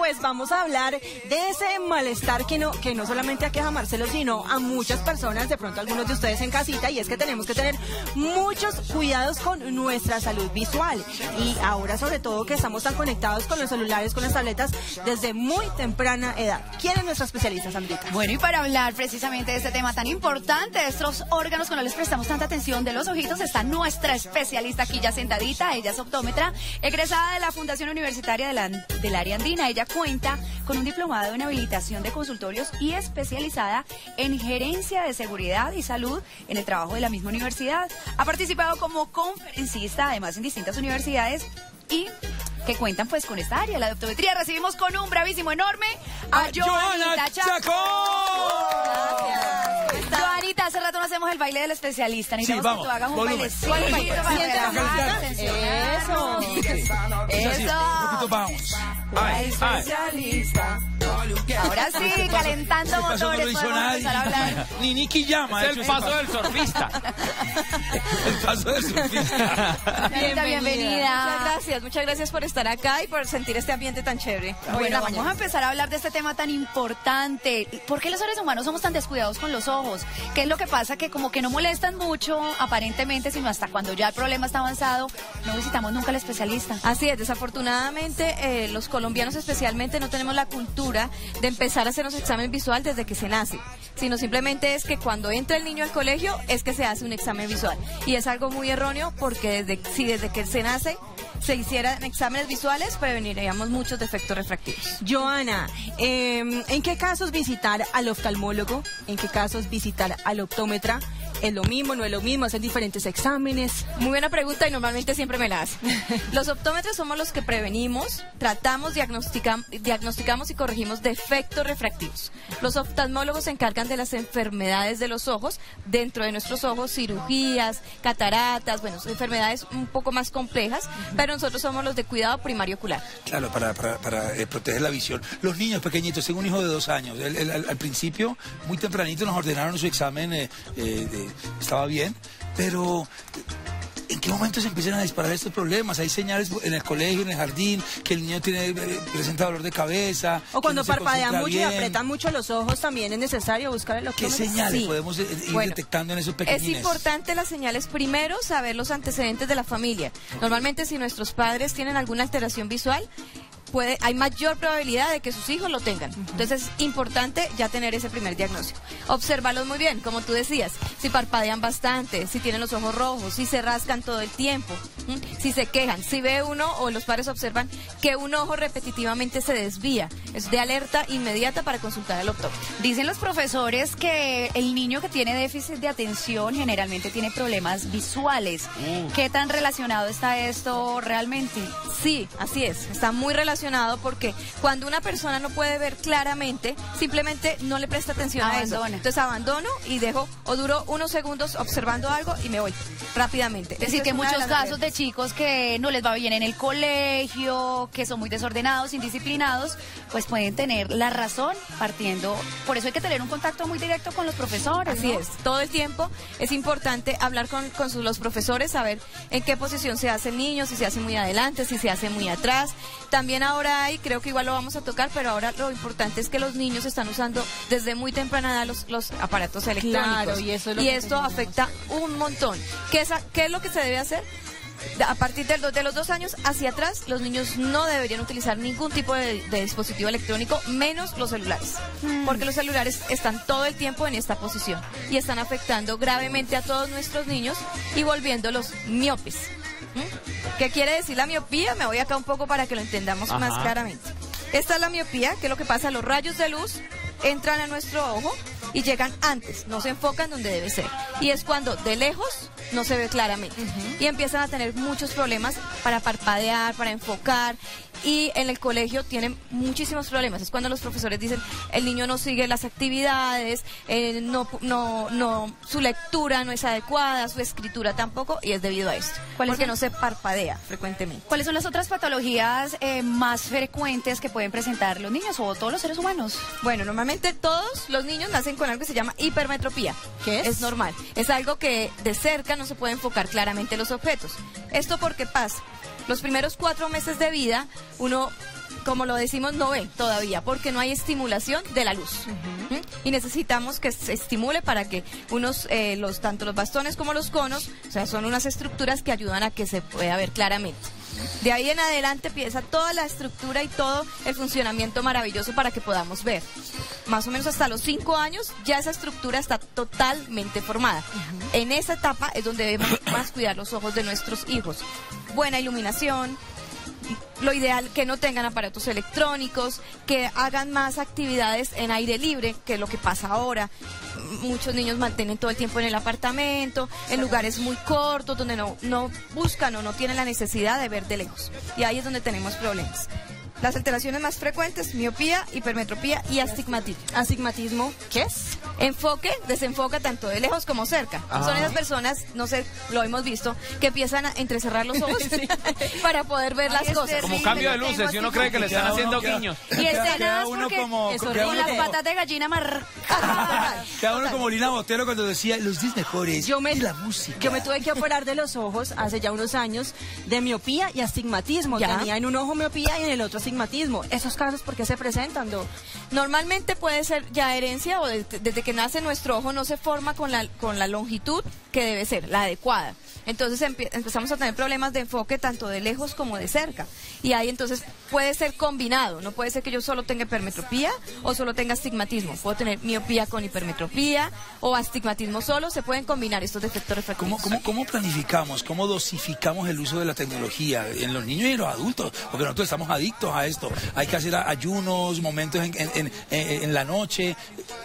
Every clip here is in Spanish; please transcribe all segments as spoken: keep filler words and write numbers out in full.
pues vamos a hablar de ese malestar que no, que no solamente aqueja a Marcelo, sino a muchas personas, de pronto algunos de ustedes en casita, y es que tenemos que tener muchos cuidados con nuestra salud visual. Y ahora, sobre todo, que estamos tan conectados con los celulares, con las tabletas, desde muy temprana edad. ¿Quién es nuestra especialista, Sandrita? Bueno, y para hablar precisamente de este tema tan importante, de estos órganos que no les prestamos tanta atención, de los ojitos, está nuestra especialista aquí ya sentadita. Ella es optómetra, egresada de la Fundación Universitaria de la, del Área Andina. Ella cuenta con un diplomado en habilitación de consultorios y especializada en gerencia de seguridad y salud en el trabajo de la misma universidad. Ha participado como conferencista, además, en distintas universidades y que cuentan pues con esta área, la de optometría. Recibimos con un bravísimo enorme a, a Johanna Chacón. Chacón. Gracias. Johanita, hace rato no hacemos el baile del especialista. Necesitamos, sí, vamos, que tú hagas un baile. Sí, ¿cuál baile? Sí, eso. Eso. Eso. Vamos. Ay, especialista. Ahora sí, calentando motores, podemos empezar a hablar. Ni Nicky llama, es el paso del surfista. El paso del surfista. Bienvenida, bienvenida. Muchas gracias, muchas gracias por estar acá y por sentir este ambiente tan chévere. Bueno, vamos a empezar a hablar de este tema tan importante. ¿Por qué los seres humanos somos tan descuidados con los ojos? ¿Qué es lo que pasa? Que como que no molestan mucho, aparentemente, sino hasta cuando ya el problema está avanzado, no visitamos nunca al especialista. Así es, desafortunadamente, eh, los colombianos especialmente no tenemos la cultura de empezar a hacernos examen visual desde que se nace, sino simplemente es que cuando entra el niño al colegio es que se hace un examen visual, y es algo muy erróneo, porque desde, si desde que se nace se hicieran exámenes visuales, preveniríamos muchos defectos refractivos. Johanna, eh, ¿en qué casos visitar al oftalmólogo? ¿En qué casos visitar al optómetra? ¿Es lo mismo, no es lo mismo? ¿Hacen diferentes exámenes? Muy buena pregunta, y normalmente siempre me la hacen. Los optómetros somos los que prevenimos, tratamos, diagnosticam, diagnosticamos y corregimos defectos refractivos. Los oftalmólogos se encargan de las enfermedades de los ojos, dentro de nuestros ojos, cirugías, cataratas, bueno, enfermedades un poco más complejas, pero nosotros somos los de cuidado primario ocular. Claro, para, para, para eh, proteger la visión. Los niños pequeñitos, tengo un hijo de dos años, él, él, al, al principio, muy tempranito nos ordenaron su examen eh, eh, de... Estaba bien, pero ¿en qué momento se empiezan a disparar estos problemas? Hay señales en el colegio, en el jardín, que el niño tiene presenta dolor de cabeza. O cuando parpadean mucho y apretan mucho los ojos, también es necesario buscar el optómetro. ¿Qué señales podemos ir detectando en esos pequeñines? Es importante las señales primero, saber los antecedentes de la familia. Normalmente, si nuestros padres tienen alguna alteración visual, Puede, hay mayor probabilidad de que sus hijos lo tengan. Entonces es importante ya tener ese primer diagnóstico. Obsérvalos muy bien, como tú decías, si parpadean bastante, si tienen los ojos rojos, si se rascan todo el tiempo, ¿sí? Si se quejan, si ve uno o los padres observan que un ojo repetitivamente se desvía, es de alerta inmediata para consultar al optómetra. Dicen los profesores que el niño que tiene déficit de atención generalmente tiene problemas visuales. Mm. ¿Qué tan relacionado está esto realmente? Sí, así es, está muy relacionado, porque cuando una persona no puede ver claramente, simplemente no le presta atención a eso. Entonces abandono y dejo, o duro unos segundos observando algo y me voy rápidamente. Es decir, que muchos casos de chicos que no les va bien en el colegio, que son muy desordenados, indisciplinados, pues pueden tener la razón partiendo. Por eso hay que tener un contacto muy directo con los profesores. Así es, todo el tiempo es importante hablar con, con sus, los profesores, saber en qué posición se hace el niño, si se hace muy adelante, si se hace muy atrás. También ahora hay, creo que igual lo vamos a tocar, pero ahora lo importante es que los niños están usando desde muy temprana edad los, los aparatos electrónicos. Claro, y eso es lo y que esto tenemos. Afecta un montón. ¿Qué es, qué es lo que se debe hacer? A partir de los, de los dos años hacia atrás, los niños no deberían utilizar ningún tipo de, de dispositivo electrónico, menos los celulares, mm. porque los celulares están todo el tiempo en esta posición y están afectando gravemente a todos nuestros niños y volviéndolos miopes. ¿Mm? ¿Qué quiere decir la miopía? Me voy acá un poco para que lo entendamos Ajá. más claramente. Esta es la miopía, que es lo que pasa, los rayos de luz entran a nuestro ojo y llegan antes, no se enfocan donde debe ser, y es cuando de lejos no se ve claramente, uh-huh. y empiezan a tener muchos problemas para parpadear, para enfocar, y en el colegio tienen muchísimos problemas. Es cuando los profesores dicen, el niño no sigue las actividades, eh, no, no, no, su lectura no es adecuada, su escritura tampoco, y es debido a esto, porque no se parpadea frecuentemente. ¿Cuáles son las otras patologías eh, más frecuentes que pueden presentar los niños o todos los seres humanos? Bueno, normalmente todos los niños nacen con algo que se llama hipermetropía. ¿Qué es? Es normal, es algo que de cerca no se puede enfocar claramente los objetos. ¿Esto por qué pasa? Los primeros cuatro meses de vida uno como lo decimos, no ve todavía, porque no hay estimulación de la luz. Uh-huh. ¿Mm? Y necesitamos que se estimule para que unos, eh, los, tanto los bastones como los conos, o sea, son unas estructuras que ayudan a que se pueda ver claramente. De ahí en adelante empieza toda la estructura y todo el funcionamiento maravilloso para que podamos ver. Más o menos hasta los cinco años ya esa estructura está totalmente formada. Uh-huh. En esa etapa es donde debemos más cuidar los ojos de nuestros hijos. Buena iluminación. Lo ideal que no tengan aparatos electrónicos, que hagan más actividades en aire libre, que es lo que pasa ahora. Muchos niños mantienen todo el tiempo en el apartamento, en lugares muy cortos, donde no, no buscan o no tienen la necesidad de ver de lejos. Y ahí es donde tenemos problemas. Las alteraciones más frecuentes, miopía, hipermetropía y astigmatismo. ¿Astigmatismo qué es? Enfoque, desenfoca tanto de lejos como cerca. Ah. Son esas personas, no sé, lo hemos visto, que empiezan a entrecerrar los ojos sí. para poder ver Ay, las cosas. Terrible. Como cambio de luces, si uno cree que le están haciendo guiños. Y escenas porque como, eso, con las como... patas de gallina mar... Cada uno como Lina Botero cuando decía, los diez mejores yo me, y la música. Yo me tuve que operar de los ojos hace ya unos años de miopía y astigmatismo. ¿Ya? Tenía en un ojo miopía y en el otro astigmatismo. Astigmatismo. ¿Esos casos por qué se presentan, Doc? Normalmente puede ser ya herencia o desde, desde que nace nuestro ojo no se forma con la, con la longitud que debe ser, la adecuada. Entonces empe empezamos a tener problemas de enfoque tanto de lejos como de cerca. Y ahí entonces puede ser combinado, no puede ser que yo solo tenga hipermetropía o solo tenga astigmatismo. Puedo tener miopía con hipermetropía o astigmatismo solo, se pueden combinar estos defectos refractivos. ¿Cómo, cómo, cómo planificamos, cómo dosificamos el uso de la tecnología en los niños y en los adultos? Porque nosotros estamos adictos a esto. Hay que hacer ayunos, momentos en, en, en, en la noche.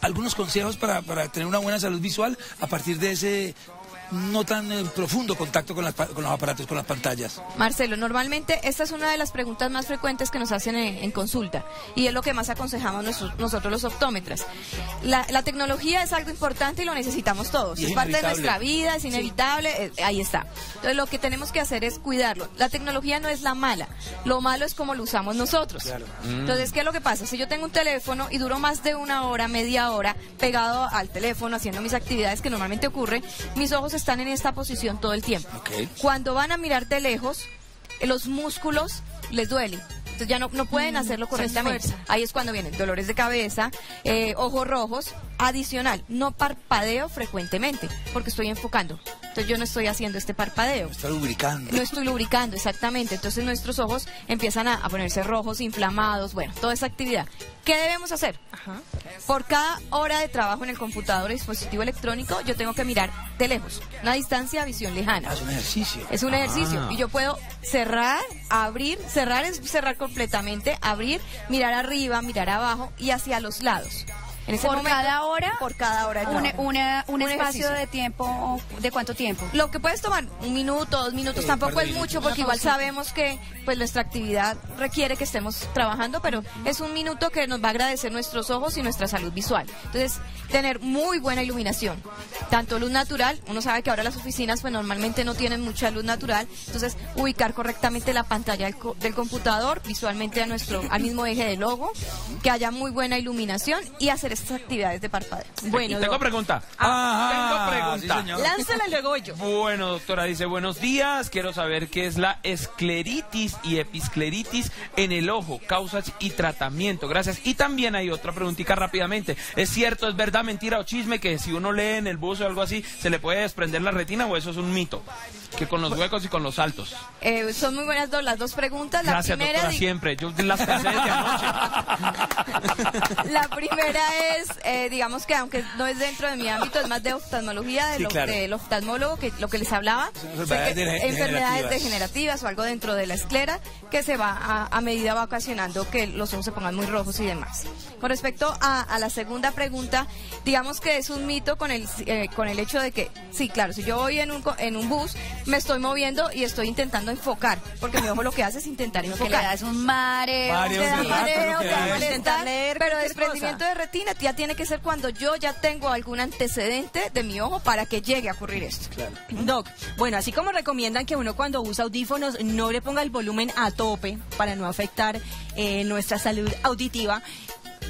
Algunos consejos para, para tener una buena salud visual a partir de ese... no tan eh, profundo contacto con, las, con los aparatos, con las pantallas. Marcelo, normalmente esta es una de las preguntas más frecuentes que nos hacen en, en consulta y es lo que más aconsejamos nuestro, nosotros los optómetras. La, la tecnología es algo importante y lo necesitamos todos. Es, es parte de nuestra vida, es inevitable, sí. eh, ahí está. Entonces lo que tenemos que hacer es cuidarlo. La tecnología no es la mala, lo malo es como lo usamos nosotros. Claro. Mm. Entonces, ¿qué es lo que pasa? Si yo tengo un teléfono y duro más de una hora, media hora, pegado al teléfono, haciendo mis actividades que normalmente ocurre, mis ojos están en esta posición todo el tiempo. Okay. Cuando van a mirar de lejos, los músculos les duelen. Entonces ya no, no pueden hacerlo correctamente. Ahí es cuando vienen dolores de cabeza, eh, ojos rojos. Adicional, no parpadeo frecuentemente, porque estoy enfocando. Entonces yo no estoy haciendo este parpadeo. No estoy lubricando. No estoy lubricando, exactamente. Entonces nuestros ojos empiezan a, a ponerse rojos, inflamados, bueno, toda esa actividad. ¿Qué debemos hacer? Ajá. Por cada hora de trabajo en el computador o dispositivo electrónico, yo tengo que mirar de lejos, una distancia a visión lejana. Ah, es un ejercicio. Es un ah. ejercicio. Y yo puedo cerrar, abrir, cerrar es cerrar completamente, abrir, mirar arriba, mirar abajo y hacia los lados. En ese por momento, cada hora, por cada hora una, una, un, un espacio ejercicio. De tiempo, ¿de cuánto tiempo? Lo que puedes tomar, un minuto, dos minutos, eh, tampoco es mucho porque igual sabemos que pues nuestra actividad requiere que estemos trabajando, pero es un minuto que nos va a agradecer nuestros ojos y nuestra salud visual. Entonces, tener muy buena iluminación, tanto luz natural, uno sabe que ahora las oficinas pues normalmente no tienen mucha luz natural, entonces ubicar correctamente la pantalla del, co del computador, visualmente a nuestro, al mismo eje del ojo, que haya muy buena iluminación y hacer estas actividades de parpadeo. Bueno, tengo pregunta. Ah, tengo pregunta. Sí, lánzala luego yo. Bueno, doctora, dice, buenos días. Quiero saber qué es la escleritis y episcleritis en el ojo, causas y tratamiento. Gracias. Y también hay otra preguntita rápidamente. ¿Es cierto, es verdad, mentira o chisme que si uno lee en el bus o algo así, se le puede desprender la retina o eso es un mito? Que con los huecos y con los saltos. Eh, son muy buenas do las dos preguntas. La Gracias, primera doctora, siempre. Yo las pensé desde anoche. La primera es... Es, eh, digamos que aunque no es dentro de mi ámbito, es más de oftalmología, de sí, lo, claro. del oftalmólogo, que lo que les hablaba, o sea, que enfermedades degenerativas o algo dentro de la esclera, que se va a, a medida va ocasionando que los ojos se pongan muy rojos y demás. Con respecto a, a la segunda pregunta, digamos que es un mito con el, eh, con el hecho de que, sí, claro, si yo voy en un, en un bus, me estoy moviendo y estoy intentando enfocar, porque mi ojo lo que hace es intentar enfocar. Que le das un mareo, mareo, te da mareo, te da intentar leer, pero desprendimiento de retina ya tiene que ser cuando yo ya tengo algún antecedente de mi ojo para que llegue a ocurrir esto. Claro. Doc, bueno, así como recomiendan que uno cuando usa audífonos no le ponga el volumen a tope para no afectar eh, nuestra salud auditiva,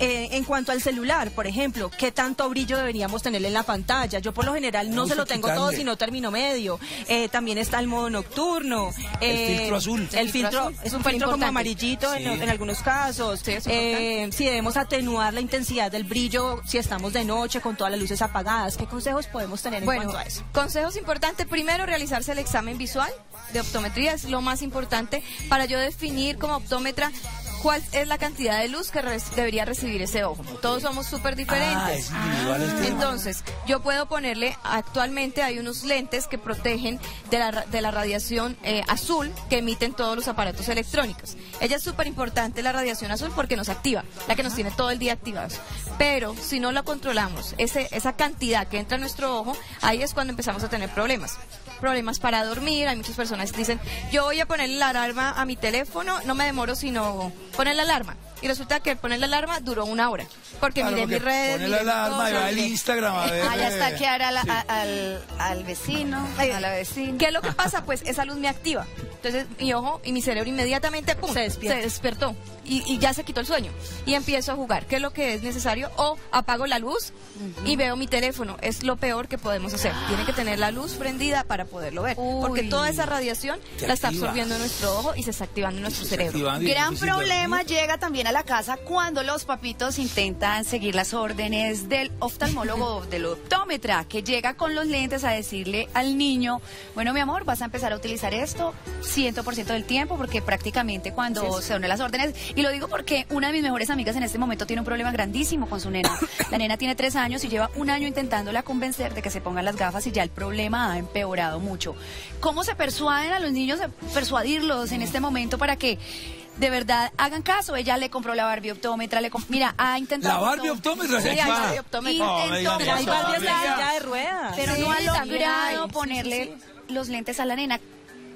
Eh, en cuanto al celular, por ejemplo, ¿qué tanto brillo deberíamos tener en la pantalla? Yo por lo general no se lo tengo todo, sino término medio. Eh, también está el modo nocturno. Eh, el filtro azul. El, el filtro azul. Es un filtro importante, como amarillito, sí, en, en algunos casos. Sí, eh, si debemos atenuar la intensidad del brillo, si estamos de noche con todas las luces apagadas, ¿qué consejos podemos tener en bueno, cuanto a eso? Consejos importantes. Primero, realizarse el examen visual de optometría. Es lo más importante para yo definir como optómetra cuál es la cantidad de luz que re debería recibir ese ojo. Todos somos súper diferentes. Ah, ah, entonces, yo puedo ponerle, actualmente hay unos lentes que protegen de la, de la radiación eh, azul que emiten todos los aparatos electrónicos. Ella es súper importante, la radiación azul, porque nos activa, la que nos tiene todo el día activados. Pero si no la controlamos, ese, esa cantidad que entra a nuestro ojo, ahí es cuando empezamos a tener problemas. Problemas para dormir, hay muchas personas que dicen, yo voy a poner la alarma a mi teléfono, no me demoro sino poner la alarma. Y resulta que poner la alarma duró una hora. Porque claro, miré porque mis redes. Poner la alarma y va al Instagram a ver. Allá está que hará sí. al, al vecino, ay, a la vecina. ¿Qué es lo que pasa? Pues esa luz me activa. Entonces mi ojo y mi cerebro inmediatamente pum, se, se despertó. Y, y ya se quitó el sueño. Y empiezo a jugar. ¿Qué es lo que es necesario? O apago la luz uh-huh. y veo mi teléfono. Es lo peor que podemos hacer. Tiene que tener la luz prendida para poderlo ver. Uy. Porque toda esa radiación la está absorbiendo nuestro ojo y se está activando nuestro cerebro. Gran problema llega también a la casa cuando los papitos intentan seguir las órdenes del oftalmólogo, del optómetra, que llega con los lentes a decirle al niño, bueno mi amor, vas a empezar a utilizar esto cien por ciento del tiempo, porque prácticamente cuando sí, se unen las órdenes, y lo digo porque una de mis mejores amigas en este momento tiene un problema grandísimo con su nena. La nena tiene tres años y lleva un año intentándola convencer de que se pongan las gafas y ya el problema ha empeorado mucho. ¿Cómo se persuaden a los niños, a persuadirlos en este momento para que de verdad hagan caso? Ella le compró la Barbie optómetra, le compró, mira, ha intentado... La Barbie optómetra, sí, la optómetra. No, intentó, la Barbie está de ruedas. Pero sí, no ha logrado sí, ponerle sí, sí. los lentes a la nena.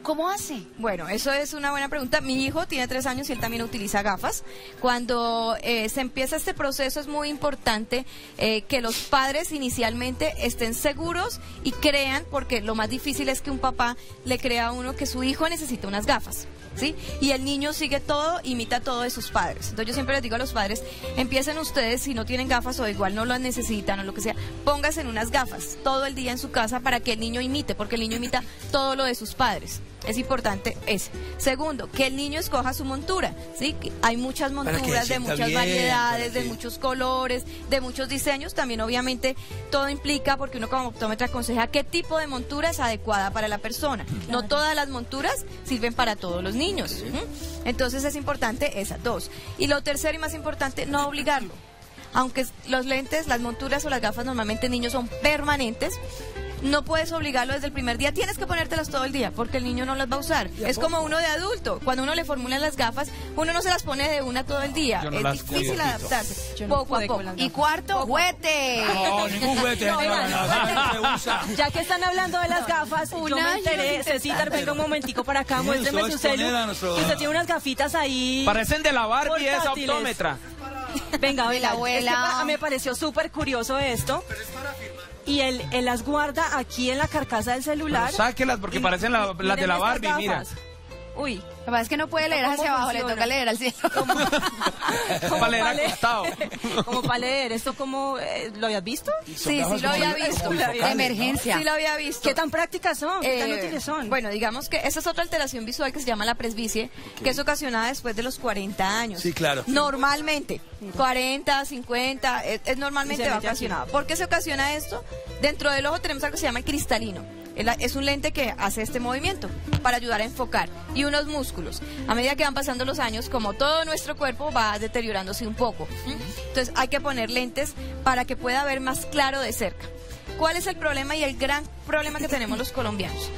¿Cómo hace? Bueno, eso es una buena pregunta. Mi hijo tiene tres años y él también utiliza gafas. Cuando eh, se empieza este proceso es muy importante eh, que los padres inicialmente estén seguros y crean, porque lo más difícil es que un papá le crea a uno que su hijo necesita unas gafas, ¿sí? Y el niño sigue todo, imita todo de sus padres. Entonces yo siempre les digo a los padres, empiecen ustedes, si no tienen gafas o igual no las necesitan o lo que sea, pónganse en unas gafas todo el día en su casa para que el niño imite, porque el niño imita todo lo de sus padres. Es importante eso. Segundo, que el niño escoja su montura, ¿sí? Hay muchas monturas de muchas bien, variedades, de muchos colores, de muchos diseños. También obviamente todo implica, porque uno como optómetra aconseja qué tipo de montura es adecuada para la persona. Claro. No todas las monturas sirven para todos los niños. Sí. ¿Mm? Entonces es importante esas dos. Y lo tercero y más importante, no obligarlo. Aunque los lentes, las monturas o las gafas normalmente en niños son permanentes, no puedes obligarlo desde el primer día, tienes que ponértelas todo el día, porque el niño no las va a usar. Es como uno de adulto, cuando uno le formula las gafas, uno no se las pone de una todo el día. No es difícil adaptarse, no poco a poco. Y cuarto, juguete. No, ningún juguete. No, no, no, no, no, ya que están hablando de las gafas, no, yo me enteré, Cecitar, venga un momentico para acá, muéstreme su celular. Usted tiene unas gafitas ahí. Parecen de la Barbie, esa optómetra. Venga, de la abuela. Me pareció súper curioso esto. Pero es para firmar. Y él, él las guarda aquí en la carcasa del celular. Pero sáquelas porque y, parecen las la de la Barbie, gafas. Mira. Uy, la verdad es que no puede leer hacia abajo, funciona? Le toca leer al cielo. Como, como para leer acostado. Como para leer, ¿esto como eh, lo habías visto? Sí, sí lo había visto. Emergencia. Sí lo había visto. ¿Qué tan prácticas son? ¿Qué eh, tan útiles son? Bueno, digamos que esa es otra alteración visual que se llama la presbicia, okay, que es ocasionada después de los cuarenta años. Sí, claro. Normalmente, cuarenta, cincuenta, es, es normalmente va ocasionada. ¿Por qué se ocasiona esto? Dentro del ojo tenemos algo que se llama el cristalino. Es un lente que hace este movimiento para ayudar a enfocar, y unos músculos. A medida que van pasando los años, como todo nuestro cuerpo, va deteriorándose un poco. Entonces hay que poner lentes para que pueda ver más claro de cerca. ¿Cuál es el problema y el gran problema que tenemos los colombianos?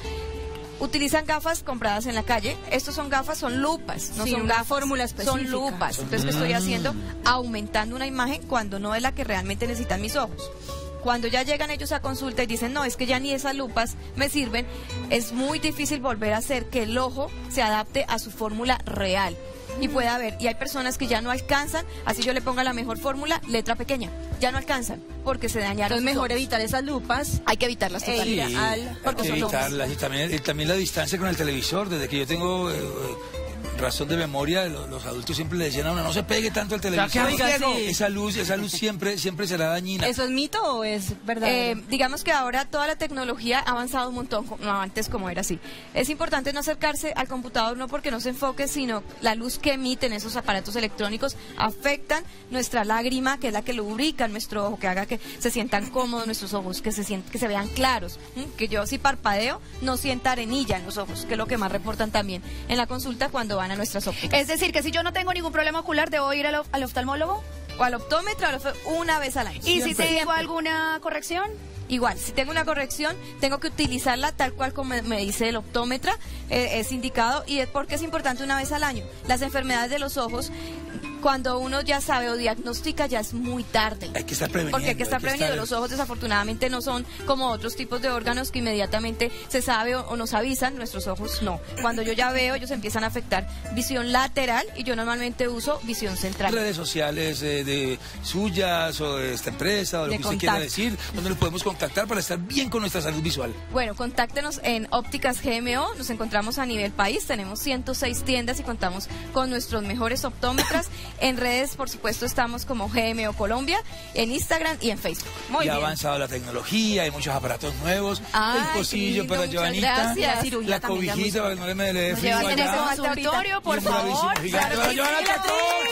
Utilizan gafas compradas en la calle. Estos son gafas, son lupas, no sí, son gafas, fórmula específica. Son lupas. Entonces, ¿qué estoy haciendo? Aumentando una imagen cuando no es la que realmente necesitan mis ojos. Cuando ya llegan ellos a consulta y dicen, no, es que ya ni esas lupas me sirven, es muy difícil volver a hacer que el ojo se adapte a su fórmula real y pueda ver. Y hay personas que ya no alcanzan, así yo le ponga la mejor fórmula, letra pequeña, ya no alcanzan porque se dañaron. Entonces mejor evitar esas lupas. Hay que evitarlas totalmente. Sí, porque hay que evitarlas. Y también, y también la distancia con el televisor, desde que yo tengo... Eh, razón de memoria, los adultos siempre le decían a uno, no se pegue tanto al televisor. Esa luz, esa luz siempre, siempre será dañina. ¿Eso es mito o es verdad? Eh, digamos que ahora toda la tecnología ha avanzado un montón, no, antes como era así. Es importante no acercarse al computador, no porque no se enfoque, sino la luz que emiten esos aparatos electrónicos afectan nuestra lágrima, que es la que lubrica nuestro ojo, que haga que se sientan cómodos nuestros ojos, que se, sientan, que se vean claros. ¿Mm? Que yo si parpadeo, no sienta arenilla en los ojos, que es lo que más reportan también en la consulta cuando van a nuestras ópticas. Es decir, que si yo no tengo ningún problema ocular, ¿debo ir al, al oftalmólogo? O al optómetro, una vez al año. ¿Y siempre, si tengo siempre. alguna corrección? Igual, si tengo una corrección, tengo que utilizarla tal cual como me dice el optómetra, eh, es indicado, y es porque es importante una vez al año. Las enfermedades de los ojos, cuando uno ya sabe o diagnostica, ya es muy tarde. Hay que estar prevenido. Porque hay que estar hay que prevenido. Estar... Los ojos desafortunadamente no son como otros tipos de órganos que inmediatamente se sabe o, o nos avisan, nuestros ojos no. Cuando yo ya veo, ellos empiezan a afectar visión lateral y yo normalmente uso visión central. Redes sociales eh, de suyas o de esta empresa o lo de que contacto. usted quiera decir, donde lo podemos contactar para estar bien con nuestra salud visual. Bueno, contáctenos en Ópticas G M O, nos encontramos a nivel país, tenemos ciento seis tiendas y contamos con nuestros mejores optómetras. En redes, por supuesto, estamos como G M O Colombia, en Instagram y en Facebook. Muy y bien. Ha avanzado la tecnología, hay muchos aparatos nuevos, Ay, el pocillo lindo, para Johanita, la, la cobijita para que no le me le dé frío. Llevan en ese consultorio, por favor. Johanna Chacón.